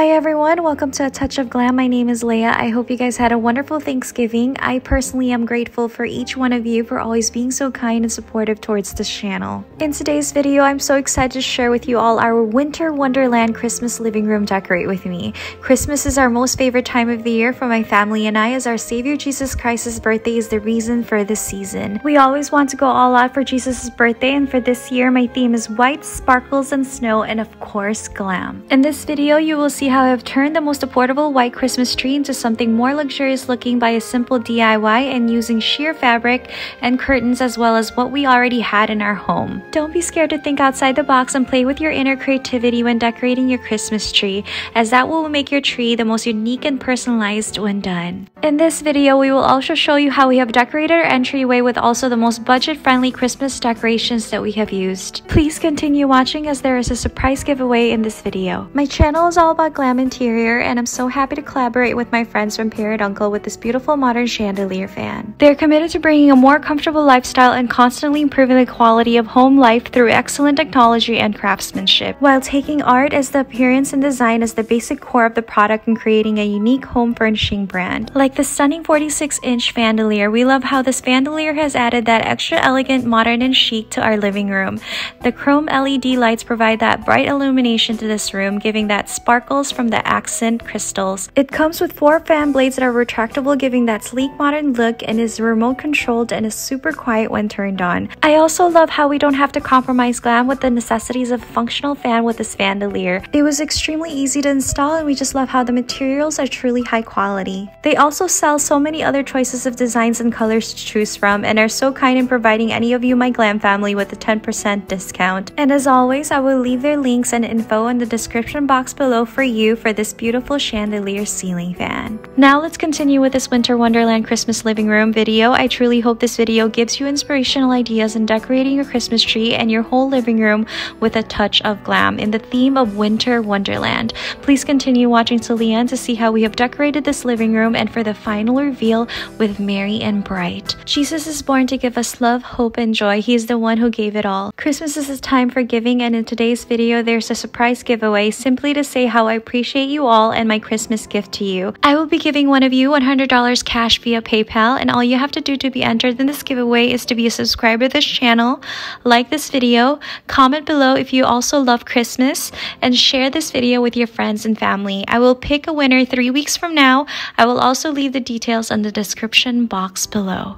Hi everyone, welcome to A Touch of Glam. My name is Leia. I hope you guys had a wonderful Thanksgiving. I personally am grateful for each one of you for always being so kind and supportive towards this channel. In today's video, I'm so excited to share with you all our Winter Wonderland Christmas living room decorate with me. Christmas is our most favorite time of the year for my family and I, as our Savior Jesus Christ's birthday is the reason for this season. We always want to go all out for Jesus' birthday, and for this year, my theme is white, sparkles, and snow, and of course, glam. In this video, you will see how I have turned the most affordable white Christmas tree into something more luxurious looking by a simple DIY and using sheer fabric and curtains as well as what we already had in our home. Don't be scared to think outside the box and play with your inner creativity when decorating your Christmas tree, as that will make your tree the most unique and personalized when done. In this video, we will also show you how we have decorated our entryway with also the most budget-friendly Christmas decorations that we have used. Please continue watching as there is a surprise giveaway in this video. My channel is all about glam interior, and I'm so happy to collaborate with my friends from Parrot Uncle with this beautiful modern chandelier fan. They're committed to bringing a more comfortable lifestyle and constantly improving the quality of home life through excellent technology and craftsmanship, while taking art as the appearance and design as the basic core of the product and creating a unique home furnishing brand. Like the stunning 46-inch chandelier, we love how this chandelier has added that extra elegant, modern, and chic to our living room. The chrome LED lights provide that bright illumination to this room, giving that sparkle from the accent crystals. It comes with 4 fan blades that are retractable, giving that sleek modern look, and is remote controlled and is super quiet when turned on. I also love how we don't have to compromise glam with the necessities of a functional fan with this chandelier. It was extremely easy to install, and we just love how the materials are truly high quality. They also sell so many other choices of designs and colors to choose from, and are so kind in providing any of you, my glam family, with a 10% discount. And as always, I will leave their links and info in the description box below for you for this beautiful chandelier ceiling fan. Now let's continue with this Winter Wonderland Christmas living room video. I truly hope this video gives you inspirational ideas in decorating your Christmas tree and your whole living room with a touch of glam in the theme of Winter Wonderland. Please continue watching till the end to see how we have decorated this living room and for the final reveal with merry and bright. Jesus is born to give us love, hope, and joy. He is the one who gave it all. Christmas is a time for giving, and in today's video there's a surprise giveaway simply to say how I appreciate you all and my Christmas gift to you. I will be giving one of you $100 cash via PayPal, and all you have to do to be entered in this giveaway is to be a subscriber to this channel, like this video, comment below if you also love Christmas, and share this video with your friends and family. I will pick a winner 3 weeks from now. I will also leave the details in the description box below.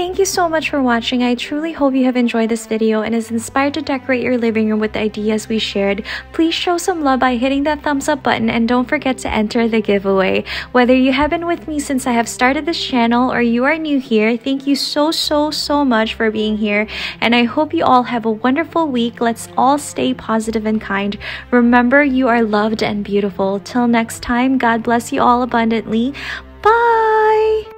Thank you so much for watching. I truly hope you have enjoyed this video and is inspired to decorate your living room with the ideas we shared. Please show some love by hitting that thumbs up button and don't forget to enter the giveaway. Whether you have been with me since I have started this channel or you are new here, thank you so much for being here, and I hope you all have a wonderful week. Let's all stay positive and kind. Remember, you are loved and beautiful. Till next time, God bless you all abundantly. Bye!